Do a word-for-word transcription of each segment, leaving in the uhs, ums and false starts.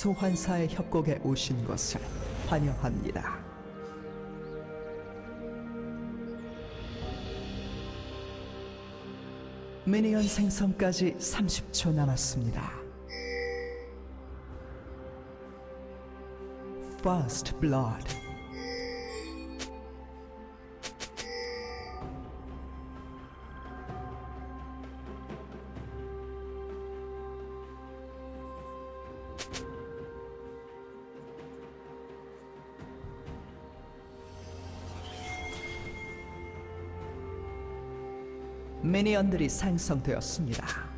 소환사의 협곡에 오신 것을 환영합니다. 미니언 생성까지 삼십 초 남았습니다. Fast Blood. 미니언들이 생성되었습니다.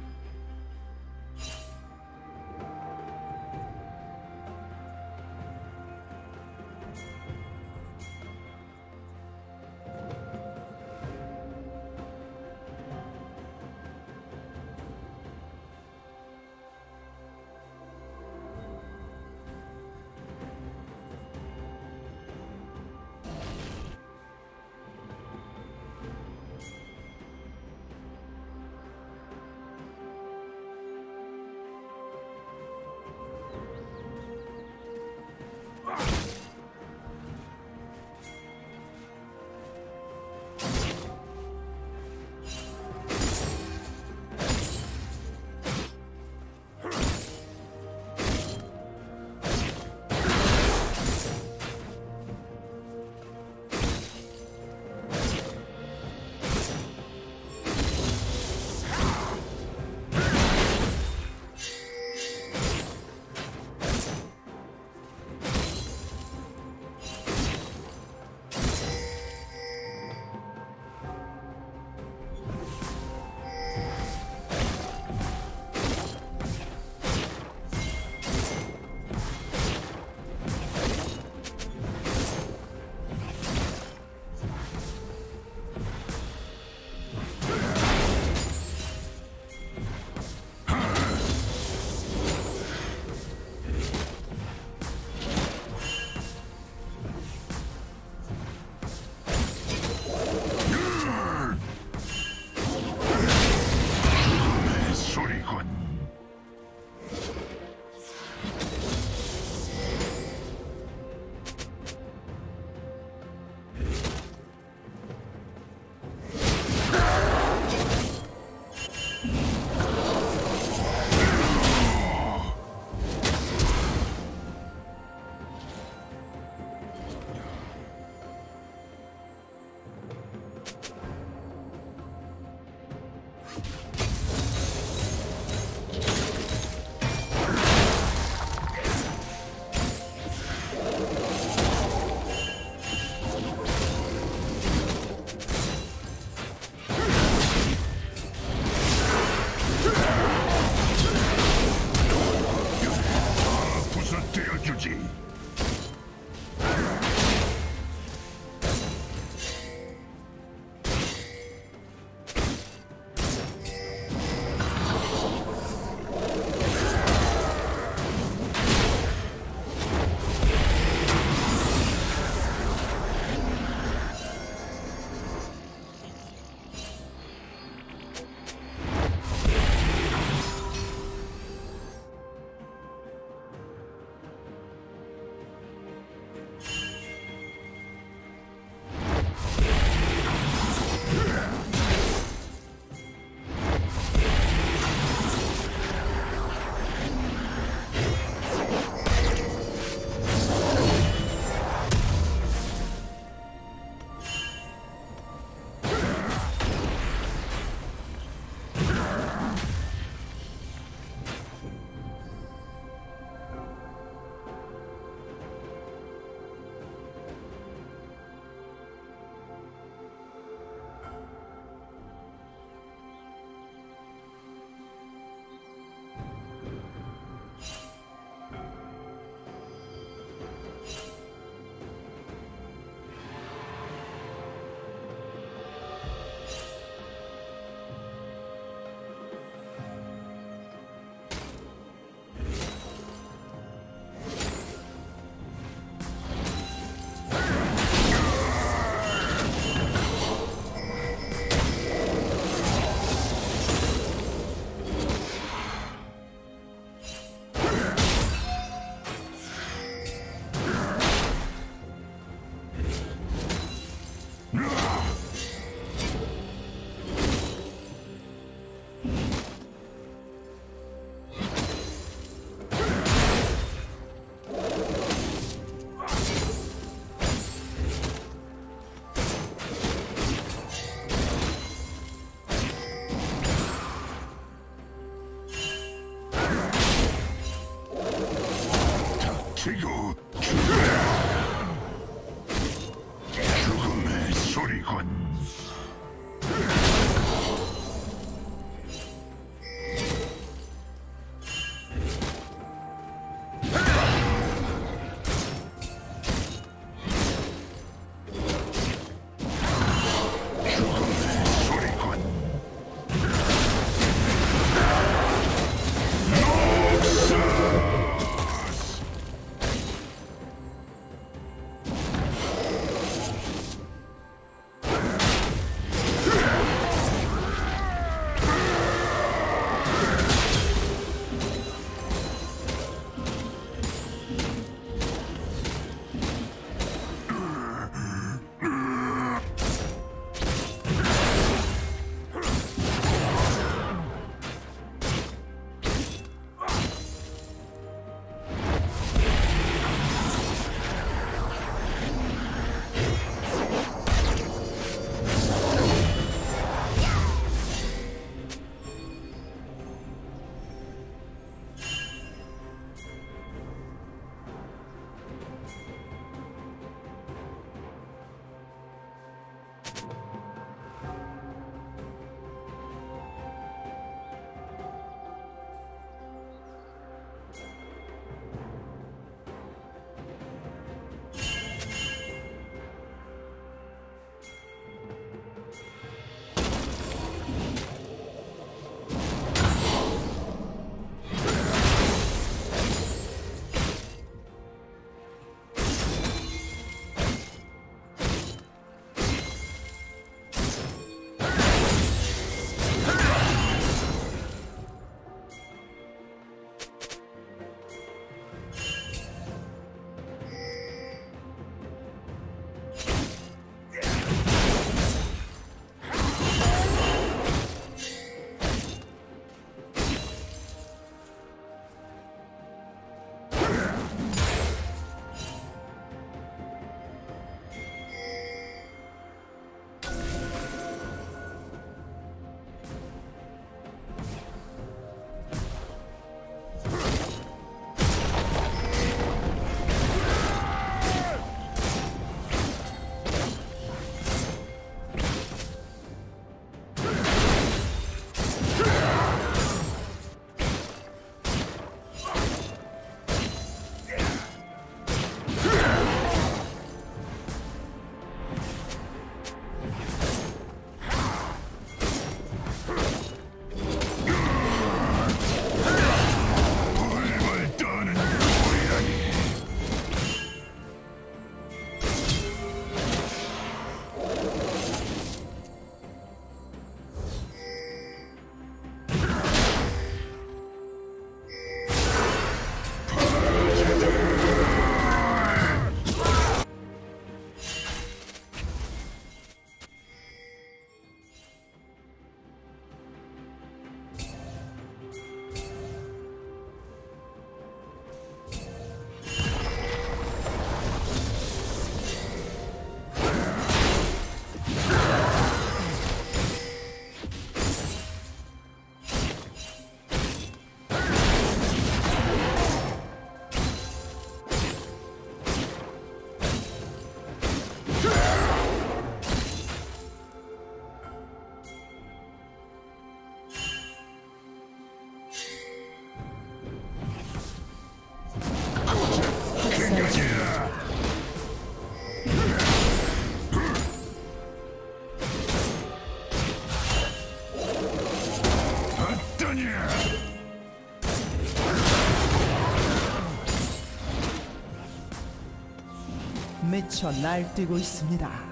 미쳐 날뛰고 있습니다.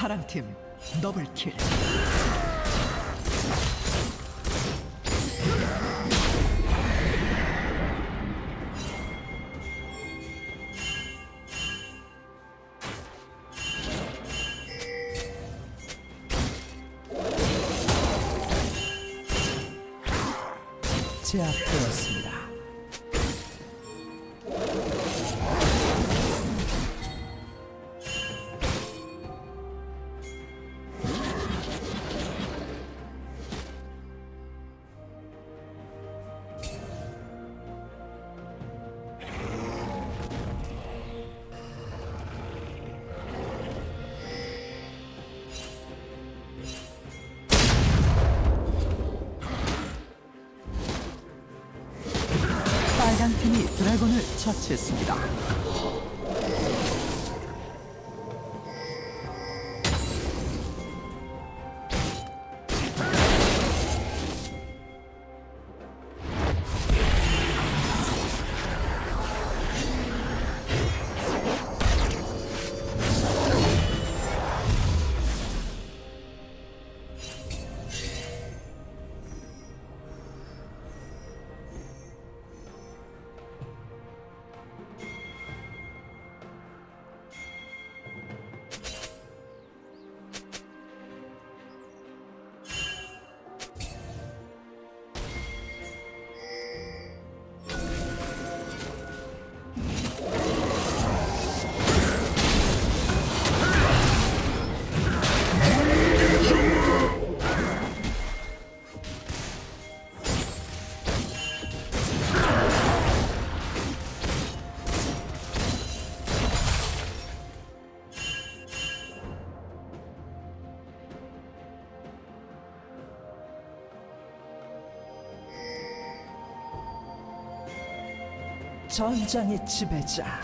파랑팀 더블킬. 제압되었습니다. 빨강팀이 드래곤을 처치했습니다. 전장의 지배자.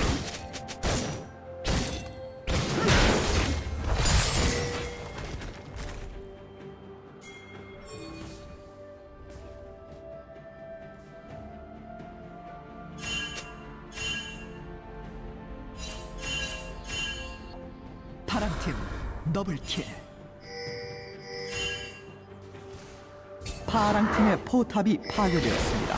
파랑팀 더블킬. 파랑팀의 포탑이 파괴되었습니다.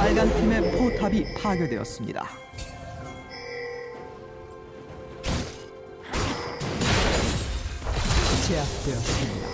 빨간팀의 포탑이 파괴되었습니다. 제압되었습니다.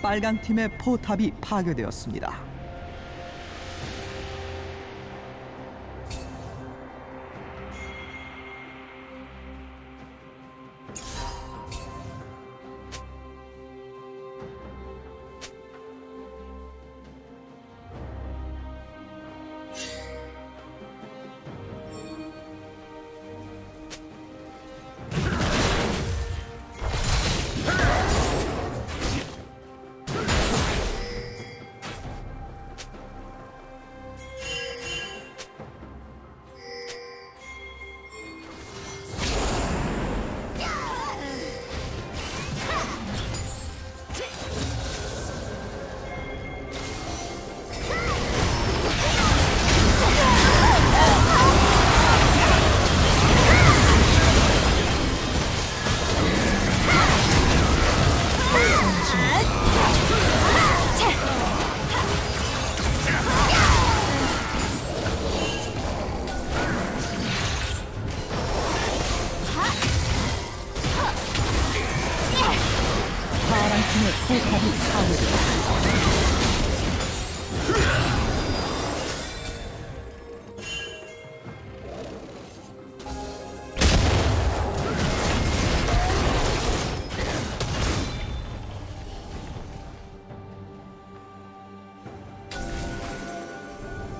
빨강 팀의 포탑이 파괴되었습니다.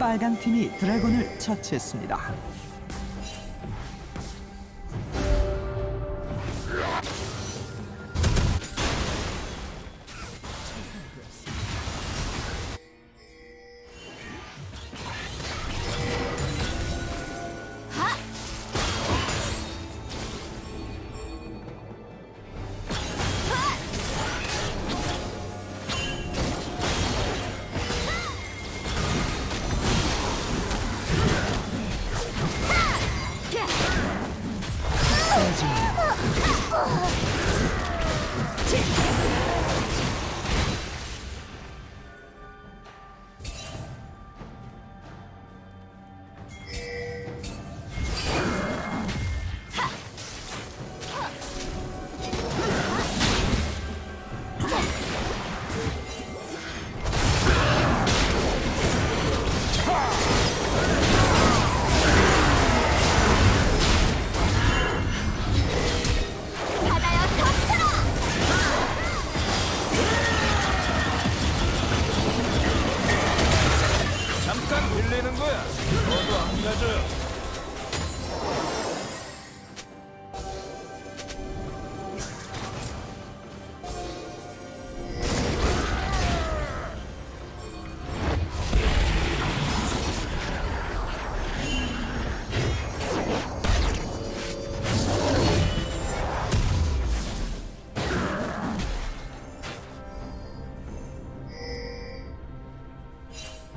빨강 팀이 드래곤을 처치했습니다.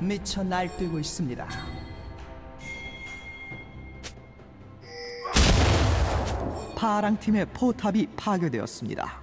미쳐 날뛰고 있습니다. 파랑 팀의 포탑이 파괴되었습니다.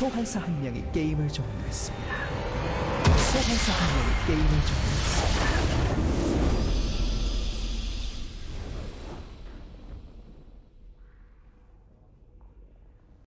소환사 한 명이 게임을 종료했습니다. 소환사 한 명이 게임을 종료했습니다.